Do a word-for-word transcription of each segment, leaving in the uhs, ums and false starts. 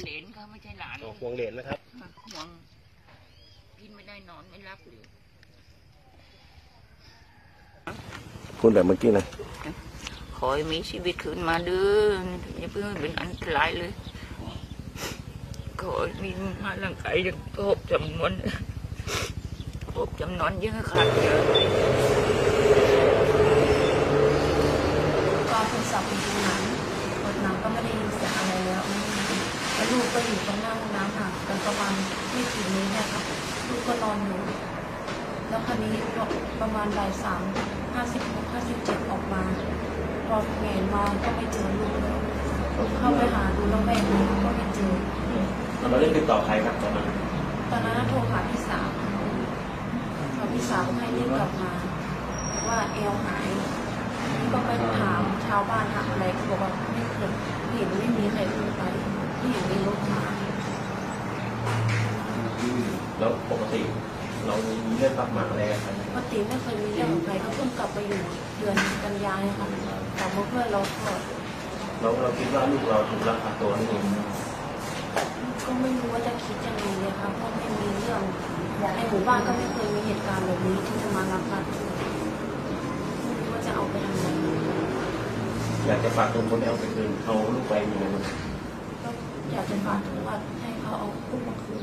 เหลนเขาไม่ใช่หลานห่วงเหลนนะครับห่วงกินไม่ได้นอนไม่รับเลยพูดแบบเมื่อกี้นะขอให้มีชีวิตขึ้นมาเด้ออย่าเพิ่งเป็นอันตรายเลยขอให้มีมาร่างกายยังครบจำนวนครบจำนวนเยอะขาดเยอะตอนคุณสอบคุณดูน้ำรถน้ำก็ไม่ได้ยินเสียงอะไรแล้วแล้วลูกก็อยู่ตรงหน้าห้องน้ำห่างกันประมาณไม่กี่เมตรนะครับลูกก็นอนอยู่แล้วคราวนี้ประมาณบ่ายสามห้าสิบหกห้าสิบเจ็ดออกมาพอแม่มาก็ไม่เจอลูกเข้าไปหาดูแล้วแม่ดูก็ไม่เจอเราได้ติดต่อใครครับตอนนั้นตอนนั้นโทรหาพี่สาวพอพี่สาวให้เรียกกลับมาว่าเอวหายก็ไปถามชาวบ้านถามอะไรเขาบอกว่าไม่เคยเห็นไม่มีใครขึ้นไปที่เห็นมีรถมาแล้วปกติเรามีเรื่องปากหมาอะไรกันปกติไม่เคยมีเรื่องอะไรเขาเพิ่งกลับไปอยู่เดือนกันยายนค่ะแต่เมื่อเพื่อนเราพอเราเราคิดว่าลูกเราถูกลักพาตัวนี่เองก็ไม่รู้ว่าจะคิดยังไงเลยค่ะเพราะไม่มีเรื่องในหมู่บ้านก็ไม่เคยมีเหตุการณ์แบบนี้ที่จะมาลักพาตัวไม่รู้ว่าจะเอาไปทำอะไรอยากจะฝากตัวคนเอาไปคืนเขาลูกไปมีอะไรก็อยากจะฝากว่าให้เขาเอาลูกมาคืน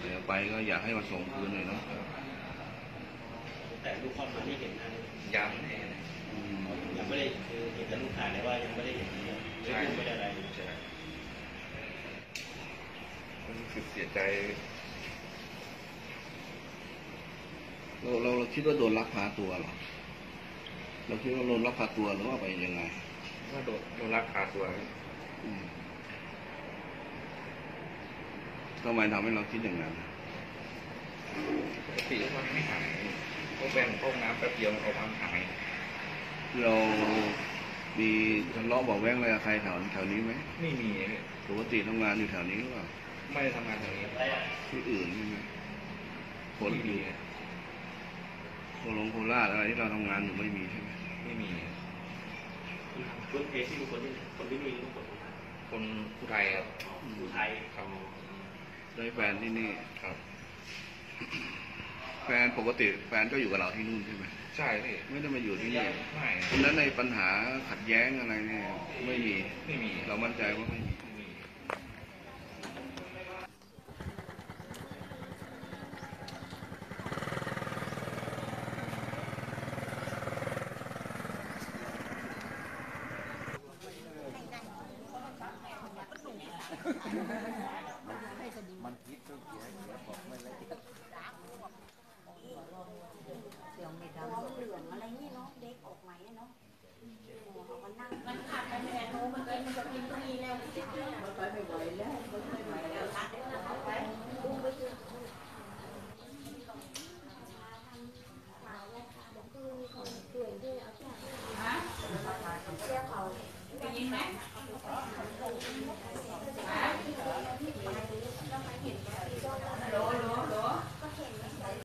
แต่ไปก็อยากให้มันส่งคืนเลยเนาะแต่ลูกค้ามาไม่เห็นนะยังไม่เห็นยังไม่ได้คือเห็นแต่ลูกค้าแต่ว่ายังไม่ได้เห็นใช่ไม่ได้อะไรใช่รู้สึกเสียใจเราเราเราคิดว่าโดนลักพาตัวหรอเราคิดว่าโดนลักพาตัวหรือว่าไปยังไงว่าโดนโดนลักพาตัวทำไมทำให้เราคิดอย่างนั้นปกติมันไม่หายพวกแบงค์พวกน้ำแป๊บเดียวเอาความหายเรามีทะเลาะเบาะแว้งอะไรกับใครแถวแถวนี้ไหมไม่มีปกติทำงานอยู่แถวนี้หรือเปล่าไม่ได้ทำงานแถวนี้ที่อื่นใช่ไหมคนอยู่โคลงโคราชอะไรที่เราทำงานอยู่ไม่มีใช่ไหมไม่มีคนเอซี่คนที่คนที่มีคนคนผู้ไทยครับผู้ไทยเขาได้แฟนที่นี่ครับแฟนปกติแฟนก็อยู่กับเราที่นู่นใช่ไหมใช่เลยไม่ได้มาอยู่ที่นี่เพราะฉะนั้นในปัญหาขัดแย้งอะไรเนี่ยไม่มีไม่มีเรามั่นใจว่าไม่มีมันคิดต้องเสีย